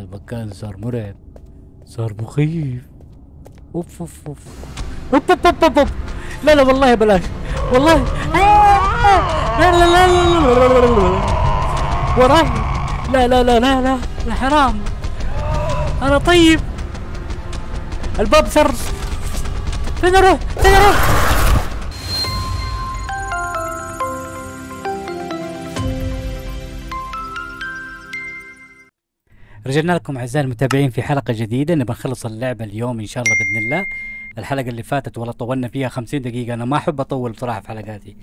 المكان صار مرعب، صار مخيف. اوف اوف اوف اوف اوف اوف اوف. لا لا والله بلاش والله. لا لا لا لا وراي. لا لا لا لا لا لا حرام، انا طيب. الباب صار. فين اروح؟ فين اروح؟ رجعنا لكم اعزائي المتابعين في حلقه جديده. نبغى نخلص اللعبه اليوم ان شاء الله باذن الله. الحلقه اللي فاتت والله طولنا فيها 50 دقيقه، انا ما احب اطول بصراحه في حلقاتي.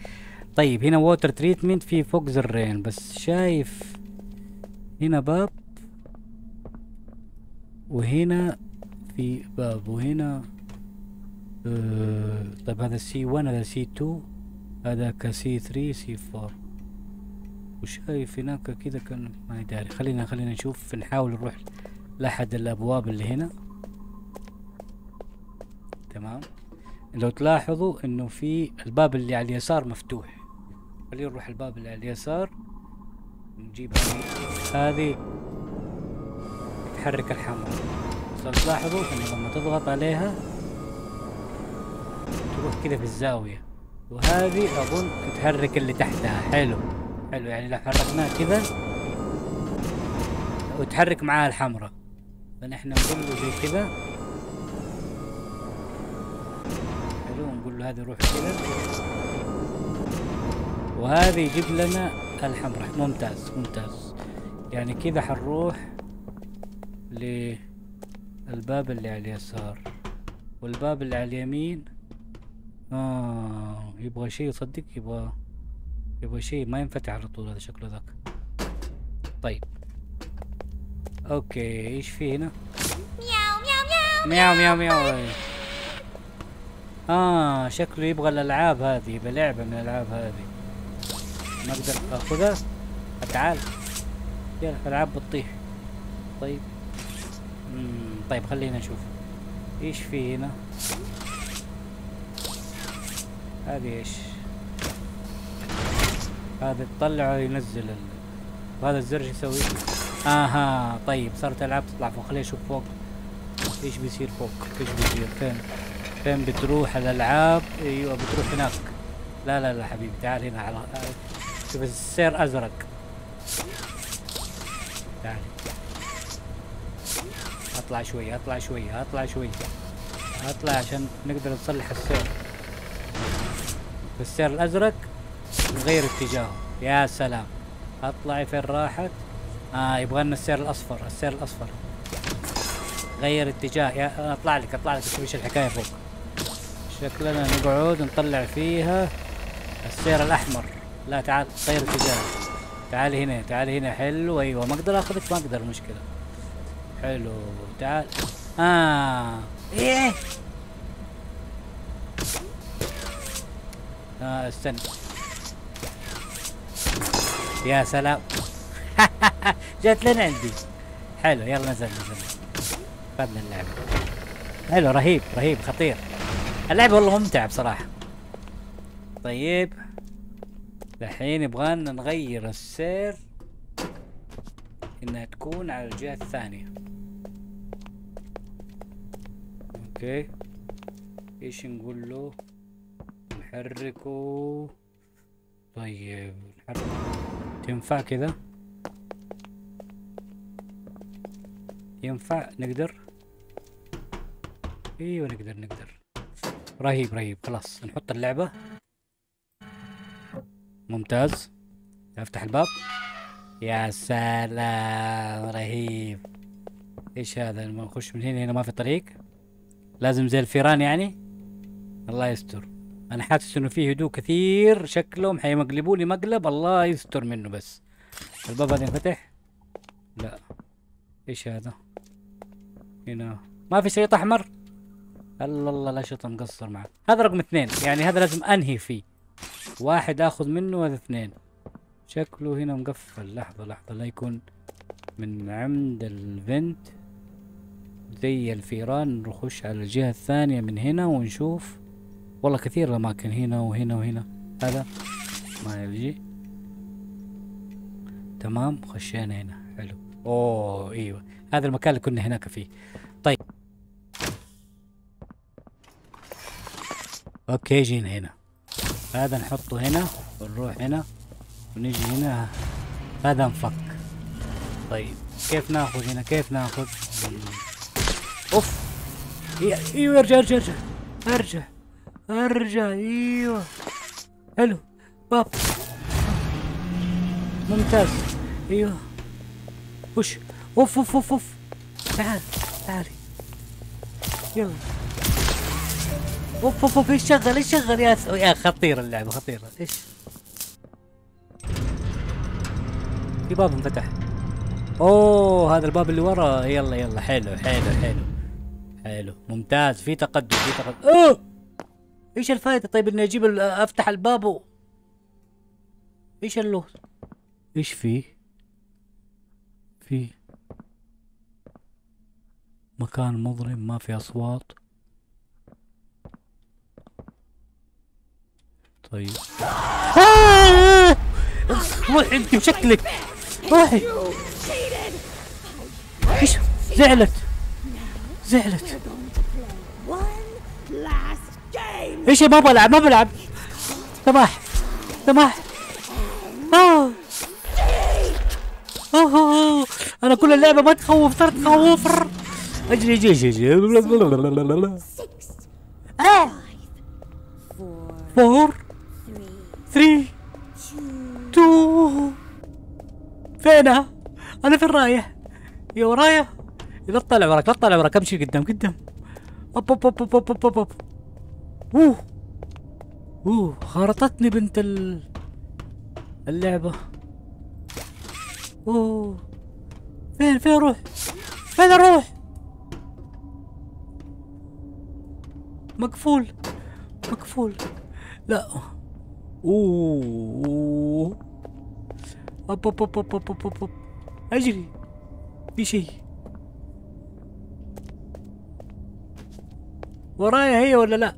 طيب هنا ووتر تريتمنت في فوق زرين بس. شايف هنا باب وهنا في باب وهنا طيب هذا سي 1 هذا سي 2 هذاك سي 3 سي 4 وشايف هناك كذا كان ما يداري. خلينا نشوف، نحاول نروح لأحد الأبواب اللي هنا. تمام، لو تلاحظوا إنه في الباب اللي على اليسار مفتوح. خلينا نروح الباب اللي على اليسار نجيب هذه تحرك الحمراء. لو تلاحظوا إنه لما تضغط عليها تروح كذا في الزاوية، وهذه أظن تحرك اللي تحتها. حلو حلو، يعني لو حركناه كذا وتحرك معاه الحمراء، فنحن نقول له زي كذا. حلو، نقول له هذه روح كذا وهذه يجيب لنا الحمراء. ممتاز ممتاز، يعني كذا حنروح للباب اللي على اليسار والباب اللي على اليمين. يبغى شيء، صدق يبغى شيء ما ينفتح على طول. هذا شكله ذاك. طيب اوكي، ايش في هنا؟ مياو مياو مياو مياو مياو. شكله يبغى الالعاب هذه، يبغى لعبه من الالعاب هذه. ما اقدر اخذها. تعال يلا، العاب بتطيح. طيب طيب خلينا نشوف ايش في هنا. هذه ايش؟ هذا يطلع وينزل وهذا الزر ايش يسوي؟ اها طيب، صارت العاب تطلع فوق. خليني اشوف فوق ايش بيصير. فوق ايش بيصير؟ فين بتروح الالعاب؟ ايوه بتروح هناك. لا لا لا حبيبي، تعال هنا على شوف السير ازرق. تعال اطلع شويه اطلع شويه اطلع شويه اطلع عشان نقدر نصلح السير. السير الازرق نغير اتجاهه. يا سلام، اطلعي. فين راحت؟ يبغى لنا السير الاصفر. السير الاصفر غير اتجاه. يا اطلع لك اطلع لك. شوف ايش الحكايه فوق. شكلنا نقعد نطلع فيها. السير الاحمر. لا تعال غير اتجاهه. تعال هنا تعال هنا. حلو ايوه، ما اقدر اخذك، ما اقدر، مشكله. حلو تعال. ايه استنى. يا سلام جات لنا عندي. حلو يلا نزل خذنا اللعبة. حلو، رهيب رهيب خطير اللعبة والله، ممتعة بصراحة. طيب الحين يبغانا نغير السير انها تكون على الجهة الثانية. اوكي ايش نقول له؟ نحركه. طيب نحركه. ينفع كذا؟ ينفع؟ نقدر؟ ايوه نقدر نقدر. رهيب رهيب. خلاص نحط اللعبة. ممتاز. افتح الباب. يا سلام رهيب. ايش هذا؟ لما نخش من هنا ما في طريق. لازم زي الفيران يعني. الله يستر، انا حاسس انه فيه هدوء كثير، شكلهم حيمقلبوا لي مقلب. الله يستر منه. بس الباب هذا ينفتح؟ لا. ايش هذا هنا؟ ما في شريط احمر. الله الله، لا شريط مقصر معه. هذا رقم 2، يعني هذا لازم انهي فيه. 1 اخذ منه وهذا 2. شكله هنا مقفل. لحظة لحظة، لا يكون من عمد الفنت زي الفيران. نخش على الجهة الثانية من هنا ونشوف. والله كثير الأماكن هنا وهنا وهنا. هذا ما يلجي. تمام خشينا هنا. حلو اوه ايوه هذا المكان اللي كنا هناك فيه. طيب اوكي جينا هنا، هذا نحطه هنا ونروح هنا ونيجي هنا، هذا نفك. طيب كيف ناخذ هنا؟ كيف ناخذ؟ اوف ايوه ارجع ارجع ارجع ارجع ارجع ايوه حلو باب ممتاز ايوه وش اوف اوف اوف اوف تعال تعالي يلا اوف اوف اوف ايش شغل ايش شغل يا خطيرة اللعبة خطيرة. ايش في باب انفتح؟ اوه هذا الباب اللي ورا. يلا يلا حلو حلو حلو حلو ممتاز في تقدم في تقدم. اوه ايش الفائدة طيب اني اجيب افتح الباب و ايش اللوز؟ ايش فيه؟ في مكان مظلم ما في اصوات. طيب روحي انت وشكلك روحي. ايش زعلت زعلت؟ ايش ما بلعب ما بلعب. سماح سماح انا كل اللعبه ما تخوف صرت تخوف. اجري اجري اجري. 4 3 2 فينها؟ انا فين رايح؟ يا ورايا لا تطلع وراك لا تطلع وراك امشي قدام قدام. اوب اوب اوب اوب اوب اوب اوب اوه اوه خرطتني بنت اللعبه. اوه فين اروح؟ فين اروح؟ مقفول مقفول لا. اوه اب اب اب اب اب اب اب اجري في شيء ورايا هي ولا لا؟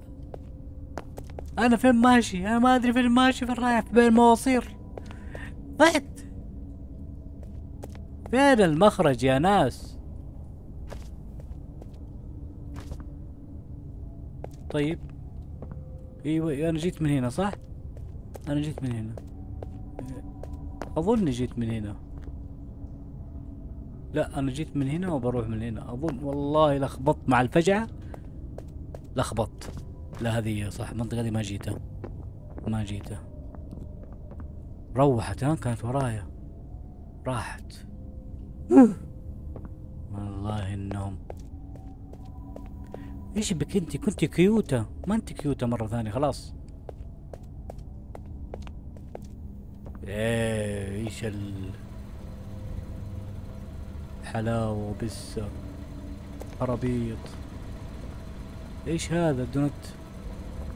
انا فين ماشي؟ انا ما ادري فين ماشي فين رايح بين المواصير. طحت فين المخرج يا ناس؟ طيب ايوه انا جيت من هنا صح؟ انا جيت من هنا اظن جيت من هنا. لا انا جيت من هنا وبروح من هنا اظن. والله لخبطت مع الفجعة لخبطت. لا هذه صح المنطقة دي ما جيتها ما جيتها. روحت ها كانت ورايا راحت. والله النوم. ايش بك انت؟ كنت كيوتة ما انت كيوتة مرة ثانية خلاص. ايش الحلاوة بسة عربيط. ايش هذا؟ دونت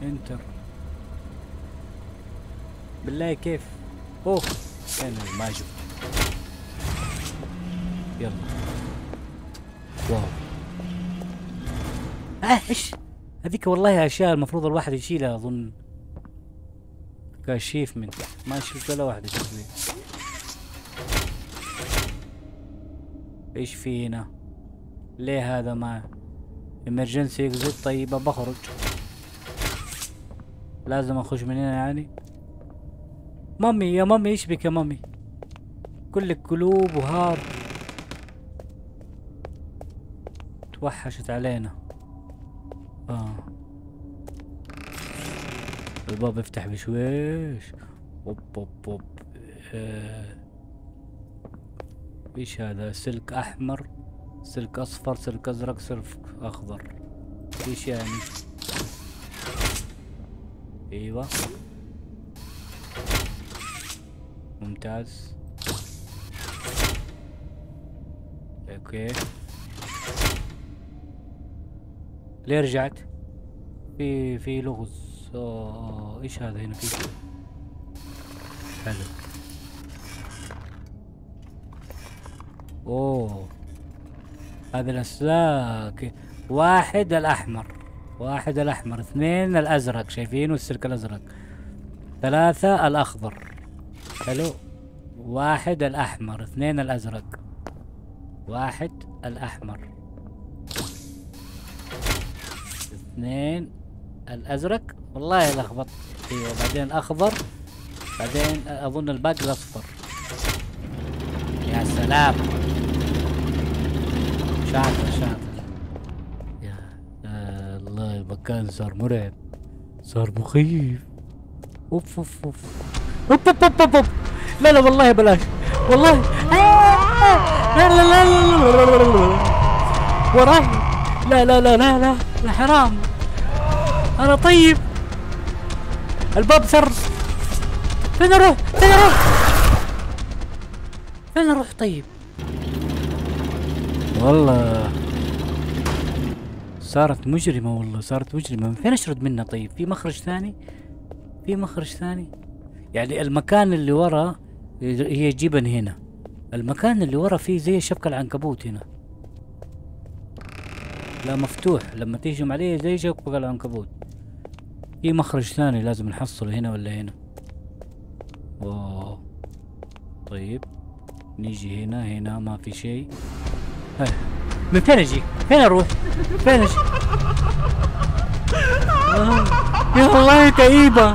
انتر بالله كيف. اوه انا ما شفت. يلا واو ايش هذيك؟ والله اشياء المفروض الواحد يشيلها اظن. كاشيف من ما شفت ولا واحدة شكلي. ايش في هنا؟ ليه هذا ما امرجنسي اكزيت؟ طيب بخرج لازم اخش من هنا يعني. مامي يا مامي ايش بك يا مامي؟ كلك قلوب وهار توحشت علينا. الباب يفتح بشويش. اوب اوب اوب ايش هذا؟ سلك احمر سلك اصفر سلك ازرق سلك اخضر. ايش يعني؟ ايوه ممتاز اوكي. ليه رجعت؟ في لغز. ايش هذا هنا في؟ حلو اوه هذا الاسلاك. واحد الاحمر واحد الاحمر، اثنين الازرق شايفينه السلك الازرق، ثلاثة الاخضر. حلو واحد الاحمر اثنين الازرق واحد الأحمر، اثنين الأزرق، والله لخبطت فيه، بعدين أخضر، بعدين أظن الباقي الأصفر. يا سلام، شاطر شاطر. يا الله المكان صار مرعب، صار مخيف. اوف اوف اوف اوف اوف اوف اوف اوف. لا لا والله بلاش والله. لا لا لا لا وراي. لا لا لا لا لا لا حرام، انا طيب. الباب سر. فين اروح؟ فين اروح؟ فين اروح طيب؟ والله صارت مجرمة، والله صارت مجرمة. فين اشرد منها طيب؟ في مخرج ثاني؟ في مخرج ثاني؟ يعني المكان اللي ورا هي جبن هنا، المكان اللي ورا فيه زي شبكة العنكبوت هنا. لا مفتوح، لما تيجم عليه زي شبكة العنكبوت. في مخرج ثاني لازم نحصله، هنا ولا هنا؟ اوه طيب نيجي هنا. هنا ما في شيء. من فين اجي؟ فين اروح؟ فين اجي؟ يا والله كئيبة.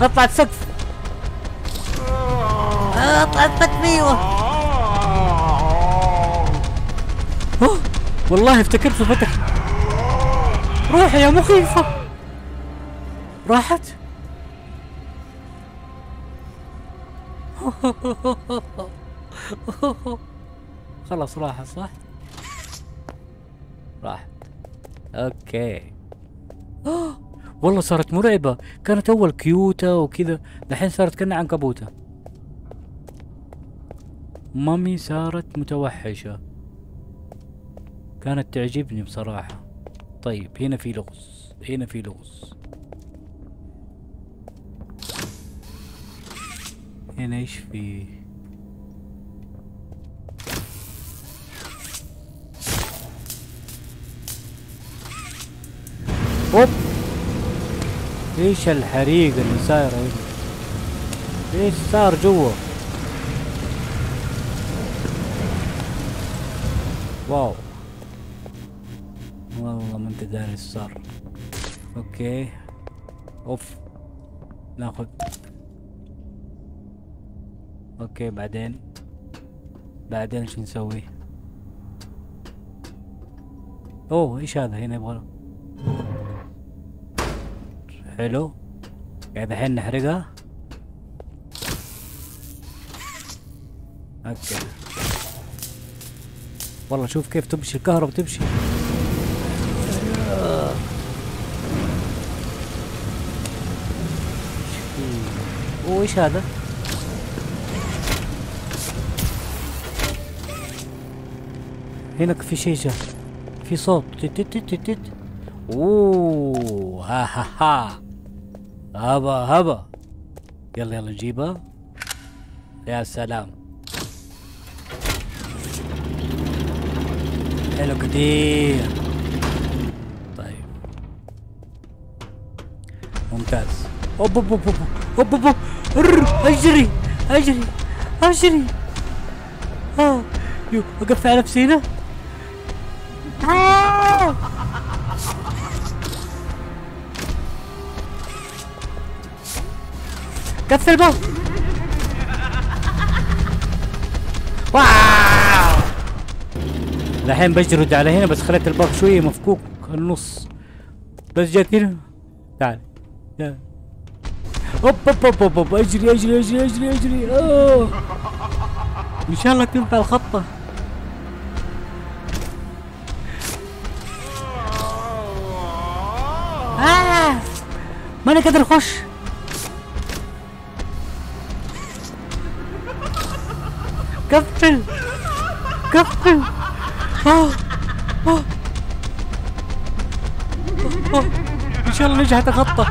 اطلع السقف، اطلع السقف. ايوه والله افتكرته فتح. روحي يا مخيفة، راحت. خلاص راحت صح؟ راحت. اوكي. والله صارت مرعبة، كانت أول كيوتة وكذا، دحين صارت كأنها عنكبوتة. مامي صارت متوحشة، كانت تعجبني بصراحة. طيب هنا في لغز، هنا في لغز. هنا ايش في؟ اوب، ايش الحريقة اللي صايرة هنا؟ ايش صار جوا؟ واو، والله ما انت داري ايش صار. اوكي اوف، ناخذ. اوكي بعدين، بعدين ايش نسوي؟ اوه ايش هذا هنا؟ يبغى حلو، يعني الحين نحرقها. اوكي والله شوف كيف تمشي الكهرباء، تمشي. وايش هذا؟ هناك في شيء جاء، في صوت تت تت تت. اوه ها ها ها، هبا هبا. يلا يلا نجيبها. يا سلام، حلو كتير. طيب ممتاز. اوب اوب اوب اوب اوب اوب. اجري اجري اجري. يو اقفل على نفسي هنا. قفل الباب. واو، الحين بجرد على هنا، بس خليت الباب شويه مفكوك النص، بس جات هنا. تعال تعال. اوب اوب اوب اوب. اجري اجري اجري اجري اجري. اوه ان شاء الله تنفع الخطه. ما انا قادر اخش. قفل قفل. ان شاء الله نجحت الخطة.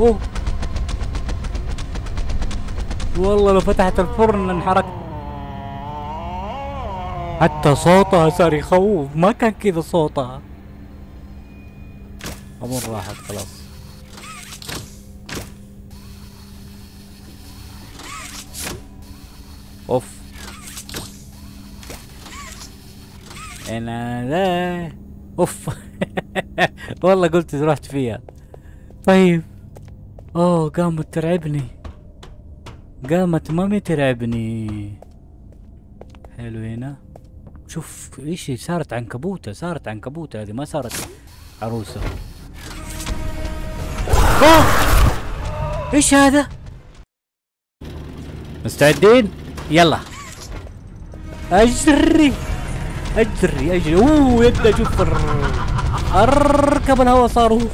اوه والله لو فتحت الفرن انحركت. حتى صوتها صار يخوف، ما كان كذا صوتها. أمور راحت خلاص. اوف انا لا اوف والله قلت رحت فيها. طيب اوه قامت ترعبني، قامت مامي ترعبني. حلو هنا شوف ايش صارت عنكبوتة، صارت عنكبوتة هذه ما صارت عروسة. اوه ايش هذا؟ مستعدين؟ يلا اجري اجري اجري. اوه يبدا اشوف اركب الهواء صاروخ.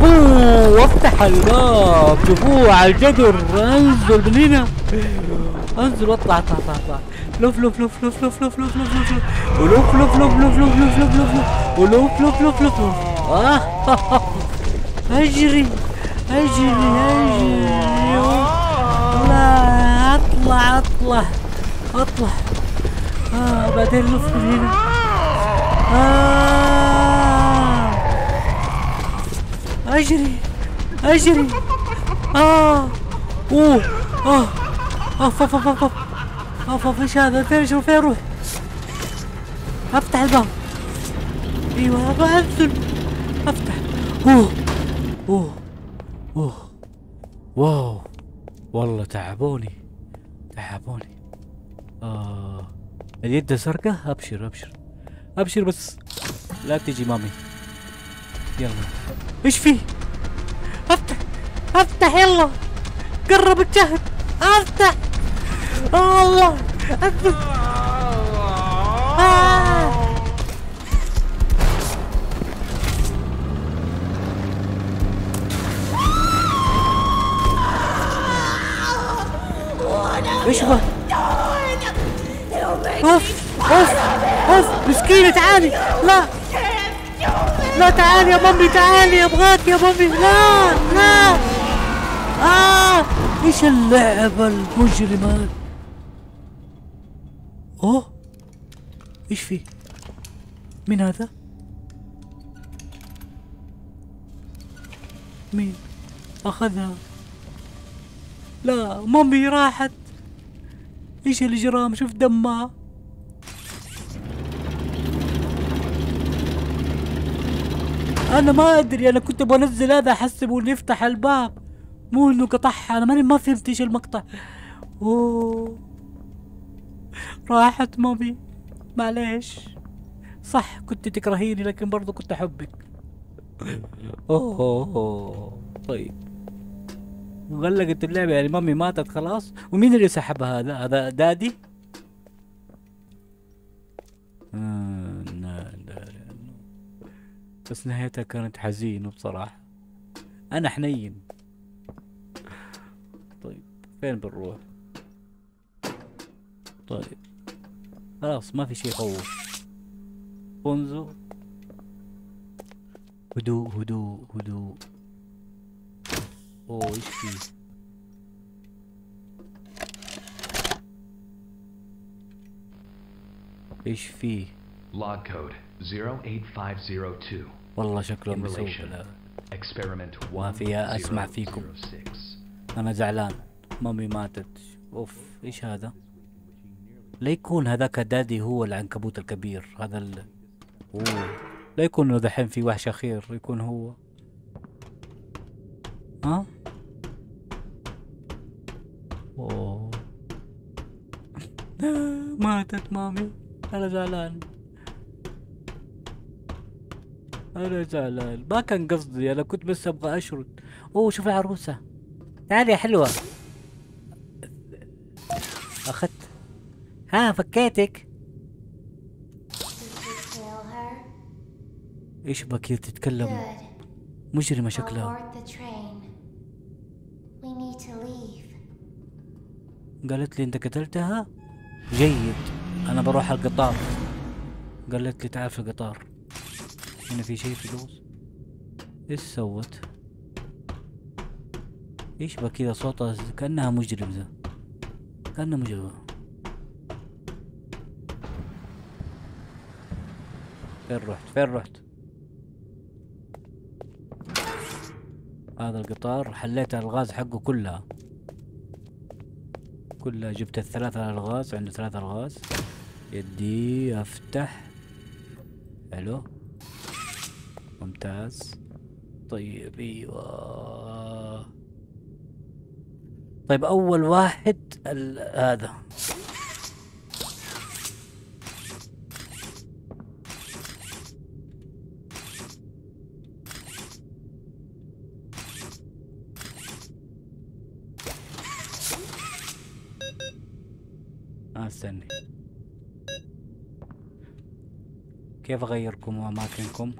اوه افتح الباب شوفوه على الجدر. انزل من هنا انزل واطلع اطلع اطلع اطلع. لف لف لف لف لف لف لف لف لف لف لف لف لف لف لف لف لف لف. اجري اجري اجري. لا اطلع اطلع اطلع. بعدين لف من هنا. اجري اجري. اوه اوه اوف اوف اوف اوف اوف. ايش هذا؟ فين شوف فين اروح؟ افتح الباب. ايوه بنزل افتح. اوه اوه اوه واو والله تعبوني تعبوني. اليد سرقة. ابشر ابشر ابشر بس لا تجي مامي. يلا ايش فيه؟ افتح افتح يلا قرب الجهد افتح. الله اكبر. ايش بك؟ اوف اوف اوف مسكينة تعاني. لا لا تعالي يا مامي تعالي ابغاك يا مامي. لا لا ايش اللعبة المجرمة؟ اوه ايش في؟ مين هذا؟ مين اخذها؟ لا مامي راحت. ايش الاجرام؟ شوف دمها. انا ما ادري، انا كنت بنزل هذا احسبه انه يفتح الباب مو انه قطعها. انا ماني ما فهمت ايش المقطع. اوه راحت مامي معليش. صح كنت تكرهيني لكن برضو كنت احبك. اوه طيب غلقت اللعبة يعني مامي ماتت خلاص. ومين اللي سحبها؟ هذا هذا دادي. بس نهايتها كانت حزينة بصراحة. أنا حنين. طيب فين بنروح؟ طيب خلاص ما في شي يخوف. فندق هدوء هدوء هدوء. أوه إيش في؟ إيش في؟ log code 08502. والله شكله مسوي لا. ما فيها اسمع فيكم. انا زعلان مامي ماتت. اوف ايش هذا؟ لا يكون هذاك دادي هو العنكبوت الكبير هذا ال... اوه لا يكون دحين في وحش اخير يكون هو. ها؟ اوه ماتت مامي. انا زعلان انا زعلان ما كان قصدي، انا كنت بس ابغى اشرد. اوه شوف العروسة تعالي يا حلوة. اخذت ها فكيتك. ايش بك هي تتكلم؟ مجرمة شكلها. قالت لي انت قتلتها؟ جيد انا بروح على القطار. قالت لي تعال في القطار. هنا في شيء فلوس. ايش سوت؟ ايش بك كذا صوتها كأنها مجرمة كأنها مجرمة. فين رحت فين رحت؟ هذا القطار حليت الغاز حقه كلها كلها. جبت الثلاثة الغاز عنده ثلاثة الغاز. يدي افتح حلو ممتاز. طيب ايوه طيب اول واحد هذا استني كيف اغيركم واماكنكم.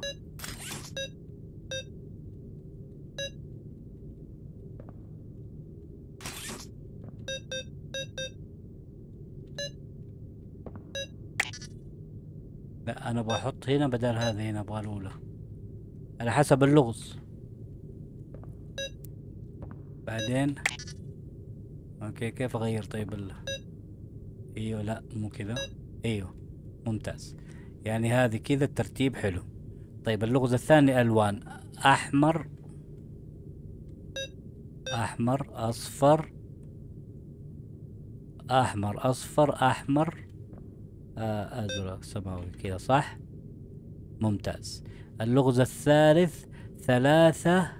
لا انا ابغى احط هنا بدل هذا هنا، ابغى الاولى على حسب اللغز. بعدين اوكي كيف اغير طيب ايوه لا مو كذا ايوه ممتاز. يعني هذه كذا الترتيب حلو. طيب اللغز الثاني الوان احمر احمر اصفر احمر اصفر احمر ازرق سماوي كذا صح ممتاز. اللغز الثالث ثلاثة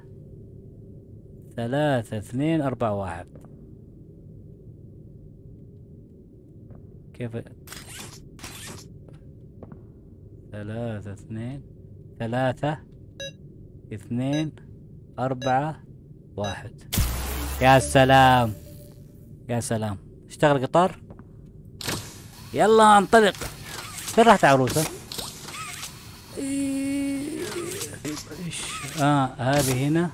اثنين اربعة واحد. كيف ثلاثة اثنين اربعة واحد. يا سلام يا سلام. اشتغل قطار يلا انطلق. فين راحت عروسه؟ هذه هنا.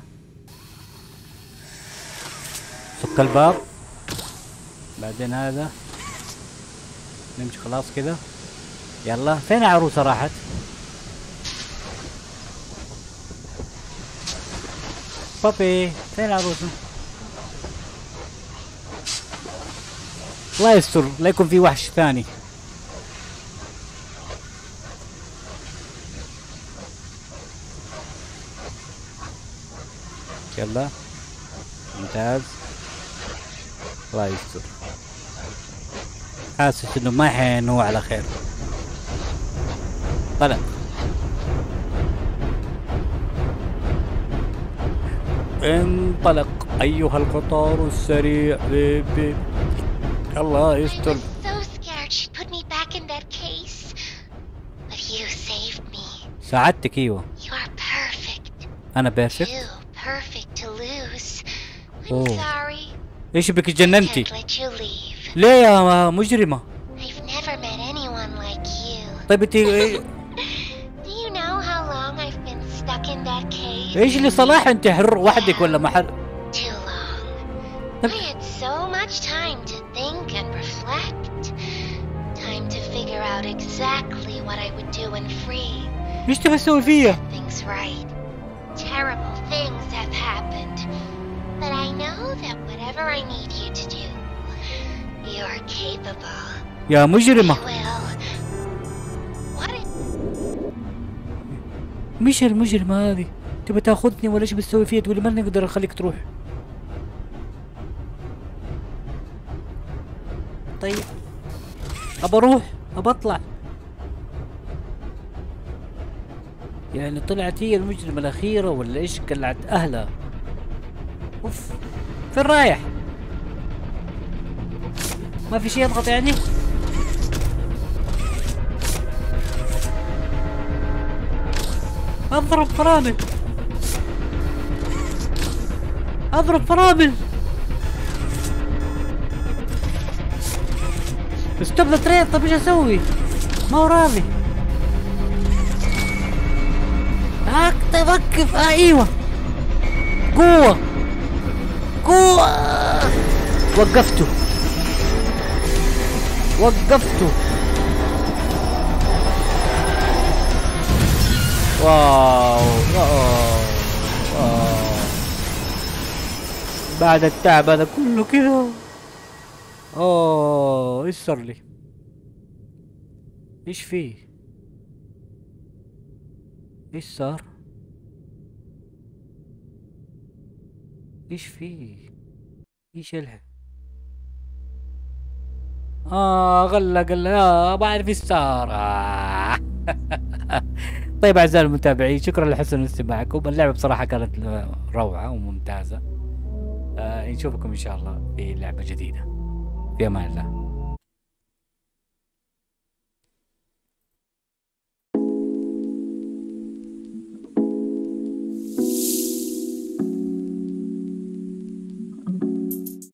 فك الباب. بعدين هذا نمشي خلاص كذا. يلا فين عروسه راحت؟ بابي فين عروسه؟ الله يستر لا يكون في وحش ثاني. يلا ممتاز الله يستر. حاسس انه ما حينو على خير. طلع انطلق ايها القطار السريع. بي بي. الله يستر. ساعدتك ايوه. انا بيرفكت. ايش بك جننتي؟ ليه يا مجرمة؟ طيب انت ايش لي صلاح انت حر وحدك ولا ما حر؟ ايش تبغى تسوي فيا؟ يا مجرمة مش المجرمة هذه تبى تاخذني ولا ايش بتسوي فيها؟ تقولي ما نقدر اخليك تروح. طيب ابى اروح ابى اطلع. يعني طلعت هي المجرمة الأخيرة ولا ايش كلعت أهلها؟ أوف فين رايح؟ ما في شيء يضغط يعني؟ أضرب فرامل أضرب فرامل. ستوب ذا ترين. طيب ايش أسوي؟ ما هو راضي. طيب وقف. ايوه قوة قوة. وقفته وقفته. واو واو واو. بعد التعب هذا كله كذا اوه ايش صار لي؟ ايش فيه؟ ايش صار؟ ايش فيه؟ ايش الحق؟ غلق. لا ما اعرف ايش صار. طيب اعزائي المتابعين، شكرا لحسن استماعكم. اللعبه بصراحه كانت روعه وممتازه. نشوفكم ان شاء الله في لعبه جديده. في امان الله.